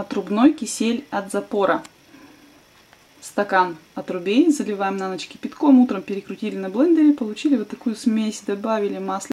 отрубной кисель от запора. Стакан отрубей заливаем на ночь кипятком, утром перекрутили на блендере, получили вот такую смесь, добавили масло.